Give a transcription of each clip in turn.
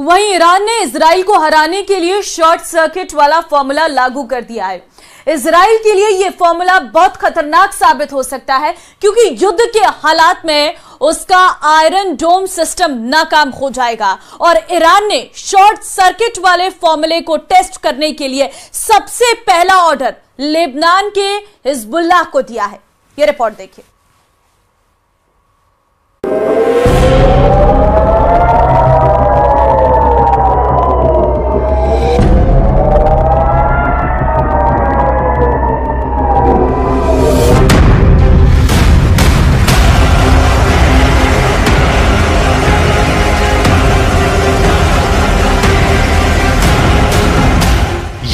वहीं ईरान ने इजराइल को हराने के लिए शॉर्ट सर्किट वाला फॉर्मूला लागू कर दिया है। इजराइल के लिए यह फॉर्मूला बहुत खतरनाक साबित हो सकता है, क्योंकि युद्ध के हालात में उसका आयरन डोम सिस्टम नाकाम हो जाएगा। और ईरान ने शॉर्ट सर्किट वाले फॉर्मूले को टेस्ट करने के लिए सबसे पहला ऑर्डर लेबनान के हिजबुल्लाह को दिया है। यह रिपोर्ट देखिए।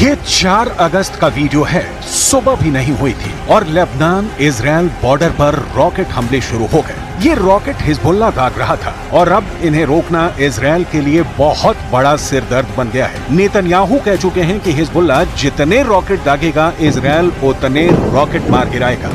ये 4 अगस्त का वीडियो है, सुबह भी नहीं हुई थी और लेबनान इजराइल बॉर्डर पर रॉकेट हमले शुरू हो गए। ये रॉकेट हिजबुल्लाह दाग रहा था और अब इन्हें रोकना इजराइल के लिए बहुत बड़ा सिरदर्द बन गया है। नेतन्याहू कह चुके हैं कि हिजबुल्लाह जितने रॉकेट दागेगा इजराइल उतने रॉकेट मार गिराएगा।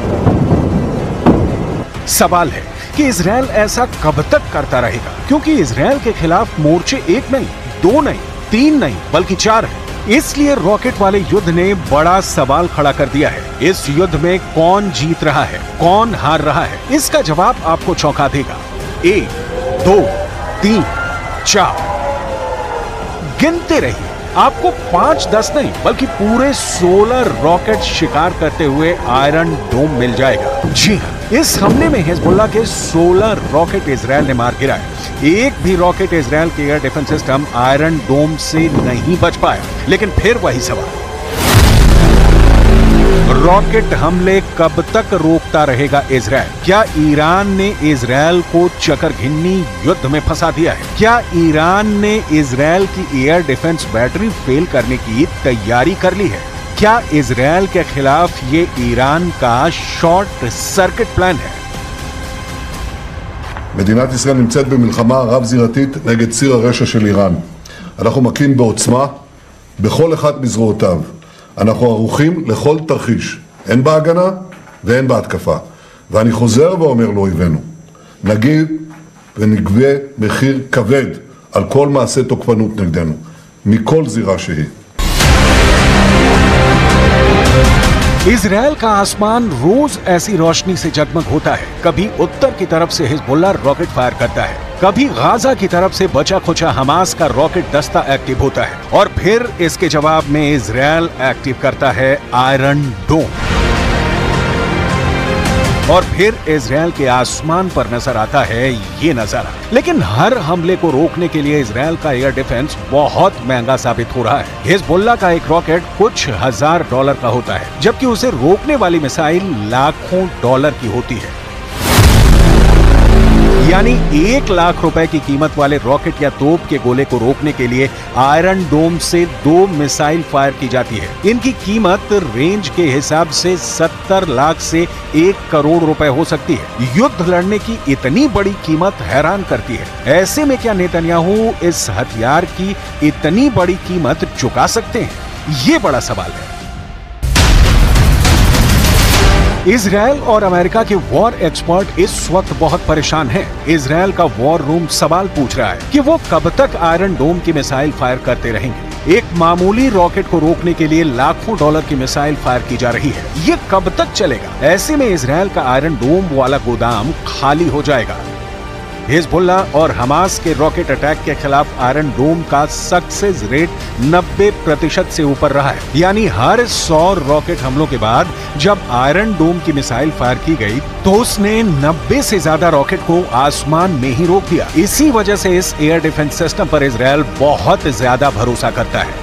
सवाल है कि इजराइल ऐसा कब तक करता रहेगा, क्योंकि इजराइल के खिलाफ मोर्चे 1 नहीं 2 नहीं 3 नहीं बल्कि 4 है। इसलिए रॉकेट वाले युद्ध ने बड़ा सवाल खड़ा कर दिया है। इस युद्ध में कौन जीत रहा है, कौन हार रहा है, इसका जवाब आपको चौंका देगा। 1 2 3 4 गिनते रहिए, आपको 5 10 नहीं बल्कि पूरे 16 रॉकेट शिकार करते हुए आयरन डोम मिल जाएगा। जी हाँ, इस हमले में हिजबुल्लाह के 16 रॉकेट इजराइल ने मार गिराए। एक भी रॉकेट इजराइल के air defence system iron dome से नहीं बच पाया। लेकिन फिर वही सवाल, रॉकेट हमले कब तक रोकता रहेगा इजराइल? क्या ईरान ने इजराइल को चकरघिन्नी युद्ध में फंसा दिया है? क्या ईरान ने इजराइल की एयर डिफेंस बैटरी फेल करने की तैयारी कर ली है? क्या इजराइल के खिलाफ ये ईरान का शॉर्ट सर्किट प्लान है? מדינת ישראל נמצאת במלחמה רב-זירתית נגד ציר הרשע של איראן. אנחנו מכים בעוצמה בכל אחת מזרועותיו. אנחנו ערוכים לכל תרחיש, הן בהגנה והן בהתקפה. ואני חוזר ואומר לאויבינו, נגיב ונגבה מחיר כבד על כל מעשה תוקפנות נגדנו, מכל זירה שהיא. इजराइल का आसमान रोज ऐसी रोशनी से जगमग होता है। कभी उत्तर की तरफ से हिजबुल्लाह रॉकेट फायर करता है, कभी गाजा की तरफ से बचा खुचा हमास का रॉकेट दस्ता एक्टिव होता है और फिर इसके जवाब में इजराइल एक्टिव करता है आयरन डोम। और फिर इजराइल के आसमान पर नजर आता है ये नजारा। लेकिन हर हमले को रोकने के लिए इजराइल का एयर डिफेंस बहुत महंगा साबित हो रहा है। हिजबुल्लाह का एक रॉकेट कुछ हजार डॉलर का होता है, जबकि उसे रोकने वाली मिसाइल लाखों डॉलर की होती है। यानी 1 लाख रुपए की कीमत वाले रॉकेट या तोप के गोले को रोकने के लिए आयरन डोम से 2 मिसाइल फायर की जाती है। इनकी कीमत रेंज के हिसाब से 70 लाख से 1 करोड़ रुपए हो सकती है। युद्ध लड़ने की इतनी बड़ी कीमत हैरान करती है। ऐसे में क्या नेतन्याहू इस हथियार की इतनी बड़ी कीमत चुका सकते हैं? ये बड़ा सवाल है। इजराइल और अमेरिका के वॉर एक्सपर्ट इस वक्त बहुत परेशान हैं। इजराइल का वॉर रूम सवाल पूछ रहा है कि वो कब तक आयरन डोम की मिसाइल फायर करते रहेंगे। एक मामूली रॉकेट को रोकने के लिए लाखों डॉलर की मिसाइल फायर की जा रही है, ये कब तक चलेगा? ऐसे में इजराइल का आयरन डोम वाला गोदाम खाली हो जाएगा। हिजबुल्लाह और हमास के रॉकेट अटैक के खिलाफ आयरन डोम का सक्सेस रेट 90% से ऊपर रहा है। यानी हर 100 रॉकेट हमलों के बाद जब आयरन डोम की मिसाइल फायर की गई तो उसने 90 से ज्यादा रॉकेट को आसमान में ही रोक दिया। इसी वजह से इस एयर डिफेंस सिस्टम पर इजराइल बहुत ज्यादा भरोसा करता है।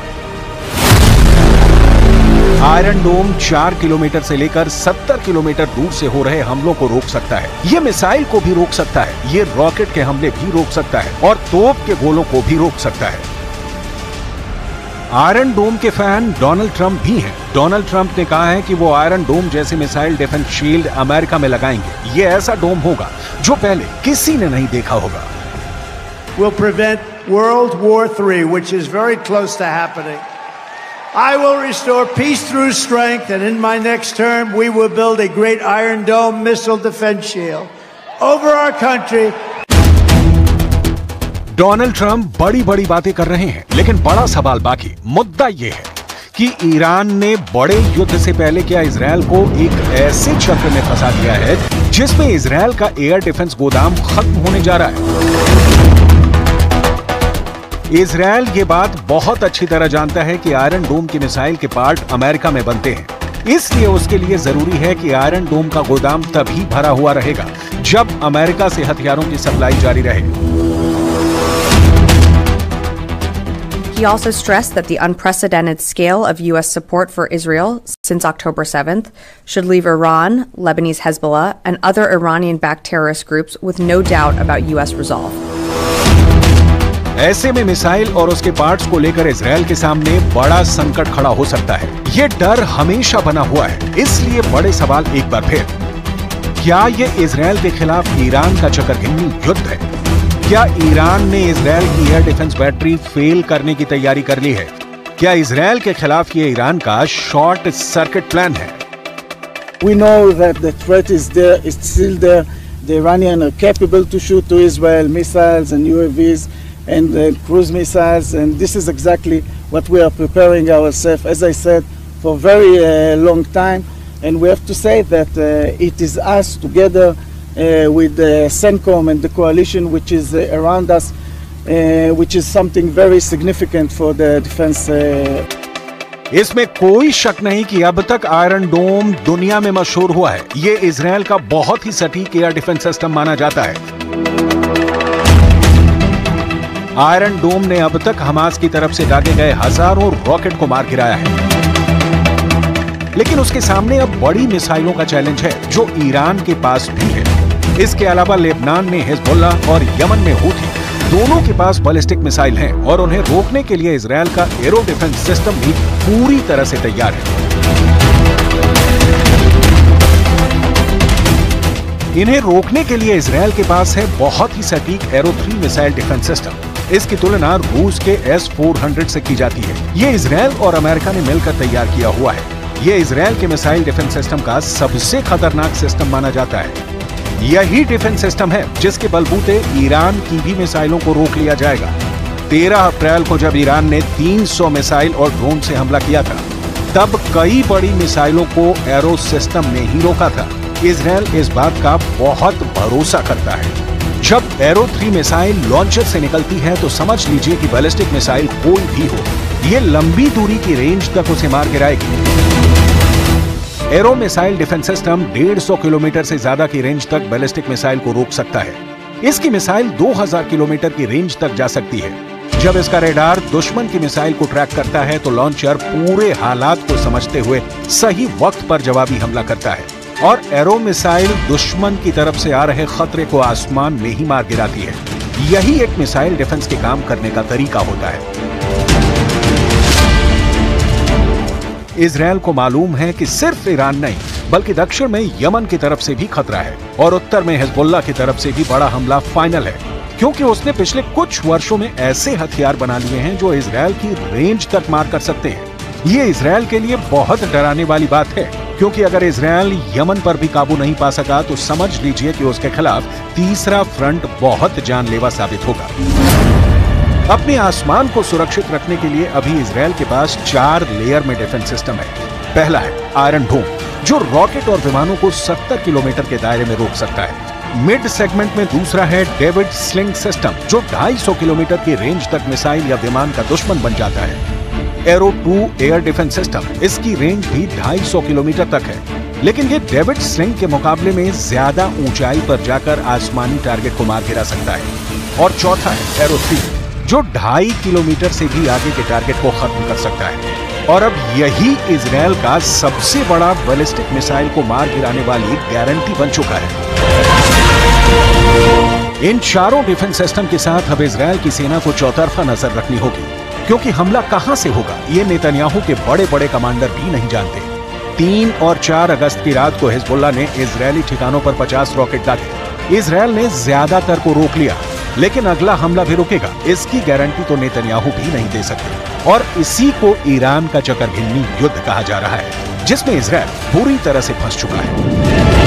आयरन डोम 4 किलोमीटर से लेकर 70 किलोमीटर दूर से हो रहे हमलों को रोक सकता है। ये मिसाइल को भी रोक सकता है, ये रॉकेट के हमले भी रोक सकता है और तोप के गोलों को भी रोक सकता है। आयरन डोम के फैन डोनाल्ड ट्रंप भी हैं। डोनाल्ड ट्रंप ने कहा है कि वो आयरन डोम जैसे मिसाइल डिफेंस शील्ड अमेरिका में लगाएंगे। ये ऐसा डोम होगा जो पहले किसी ने नहीं देखा होगा। Will prevent World War III, which is very close to happening. I will restore peace through strength, and in my next term, we will build a great Iron Dome missile defense shield over our country. Donald Trump बड़ी बड़ी बातें कर रहे हैं, लेकिन बड़ा सवाल बाकी। मुद्दा ये है कि ईरान ने बड़े युद्ध से पहले क्या इजरायल को एक ऐसे चक्र में फंसा दिया है जिसमें इजरायल का एयर डिफेंस गोदाम खत्म होने जा रहा है। इजरायल ये बात बहुत अच्छी तरह जानता है कि आयरन डोम की मिसाइल के पार्ट अमेरिका में बनते हैं, इसलिए उसके लिए जरूरी है कि आयरन डोम का गोदाम तभी भरा हुआ रहेगा जब अमेरिका से हथियारों की सप्लाई जारी रहे। He also stressed that the unprecedented scale of U.S. support for Israel since October 7th should leave Iran, Lebanese Hezbollah, and other Iranian-backed terrorist groups with no doubt about U.S. resolve. ऐसे में missile और उसके parts को लेकर Israel के सामने बड़ा संकट खड़ा हो सकता है। ये डर हमेशा बना हुआ है, इसलिए बड़े सवाल एक बार फिर, क्या ये इजरायल के खिलाफ ईरान का चक्रघिन्नी युद्ध है? क्या ईरान ने इजरायल की एयर डिफेंस बैटरी फेल करने की तैयारी कर ली है? क्या इजरायल के खिलाफ ये ईरान का शॉर्ट सर्किट प्लान है? We know that the threat is there, it's still there. The Iranians are capable to shoot to Israel missiles and UAVs and cruise missiles, and this is exactly what we are preparing ourselves, as I said, for very long time. And we have to say that it is us together. With the CENTCOM and the coalition which is around us, which is something very significant for the defense. इसमें कोई शक नहीं कि अब तक iron डोम दुनिया में मशहूर हुआ है। ये इजरायल का बहुत ही सटीक एयर डिफेंस सिस्टम माना जाता है। आयरन डोम ने अब तक हमास की तरफ से दागे गए हजारों रॉकेट को मार गिराया है, लेकिन उसके सामने अब बड़ी मिसाइलों का चैलेंज है जो ईरान के पास भी है। इसके अलावा लेबनान में हिजबुल्लाह और यमन में हूथी, दोनों के पास बैलिस्टिक मिसाइल हैं और उन्हें रोकने के लिए इजरायल का एरो डिफेंस सिस्टम भी पूरी तरह से तैयार है। इन्हें रोकने के लिए इजरायल के पास है बहुत ही सटीक एरो-3 मिसाइल डिफेंस सिस्टम। इसकी तुलना रूस के S-400 से की जाती है। ये इजरायल और अमेरिका ने मिलकर तैयार किया हुआ है। ये इजरायल के मिसाइल डिफेंस सिस्टम का सबसे खतरनाक सिस्टम माना जाता है। यही डिफेंस सिस्टम है जिसके बलबूते ईरान की भी मिसाइलों को रोक लिया जाएगा। 13 अप्रैल को जब ईरान ने 300 मिसाइल और ड्रोन से हमला किया था, तब कई बड़ी मिसाइलों को एरो सिस्टम ने ही रोका था। इजरायल इस बात का बहुत भरोसा करता है। जब एरो-3 मिसाइल लॉन्चर से निकलती है तो समझ लीजिए कि बैलिस्टिक मिसाइल कोई भी हो, ये लंबी दूरी की रेंज तक उसे मार गिराएगी। Arrow missile defence system 150 kilometre से ज्यादा की रेंज तक बैलिस्टिक मिसाइल को रोक सकता है। इसकी मिसाइल 2000 किलोमीटर की रेंज तक जा सकती है। जब इसका रडार दुश्मन की मिसाइल को ट्रैक करता है तो लॉन्चर पूरे हालात को समझते हुए सही वक्त पर जवाबी हमला करता है और एरो मिसाइल दुश्मन की तरफ से आ रहे खतरे को आसमान में ही मार गिराती है। यही एक मिसाइल डिफेंस के काम करने का तरीका होता है। इजरायल को मालूम है कि सिर्फ ईरान नहीं बल्कि दक्षिण में यमन की तरफ से भी खतरा है और उत्तर में हिजबुल्लाह की तरफ से भी बड़ा हमला फाइनल है, क्योंकि उसने पिछले कुछ वर्षों में ऐसे हथियार बना लिए हैं जो इजरायल की रेंज तक मार कर सकते हैं। ये इजरायल के लिए बहुत डराने वाली बात है, क्योंकि अगर इजरायल यमन पर भी काबू नहीं पा सका तो समझ लीजिए कि उसके खिलाफ तीसरा फ्रंट बहुत जानलेवा साबित होगा। अपने आसमान को सुरक्षित रखने के लिए अभी इजरायल के पास 4 लेयर में डिफेंस सिस्टम है। पहला है आयरन डोम, जो रॉकेट और विमानों को 70 किलोमीटर के दायरे में रोक सकता है। मिड सेगमेंट में दूसरा है डेविड स्लिंग सिस्टम, जो 250 किलोमीटर की रेंज तक मिसाइल या विमान का दुश्मन बन जाता है। एरो-2 एयर डिफेंस सिस्टम, इसकी रेंज भी 250 किलोमीटर तक है, लेकिन ये डेविड स्लिंग के मुकाबले में ज्यादा ऊंचाई पर जाकर आसमानी टारगेट को मार गिरा सकता है। और चौथा है एरो-3, जो 2.5 किलोमीटर से भी आगे के टारगेट को खत्म कर सकता है। और अब यही इजरायल का सबसे बड़ा बैलिस्टिक मिसाइल को मार गिराने वाली गारंटी बन चुका है। इन चारों डिफेंस सिस्टम के साथ अब इजरायल की सेना को चौतरफा नजर रखनी होगी, क्योंकि हमला कहां से होगा ये नेतन्याहू के बड़े बड़े कमांडर भी नहीं जानते। 3 और 4 अगस्त की रात को हिजबुल्लाह ने इजरायली ठिकानों पर 50 रॉकेट दागे। इजरायल ने ज्यादातर को रोक लिया, लेकिन अगला हमला भी रुकेगा इसकी गारंटी तो नेतन्याहू भी नहीं दे सकते। और इसी को ईरान का चक्रघिन्नी युद्ध कहा जा रहा है, जिसमें इजरायल पूरी तरह से फंस चुका है।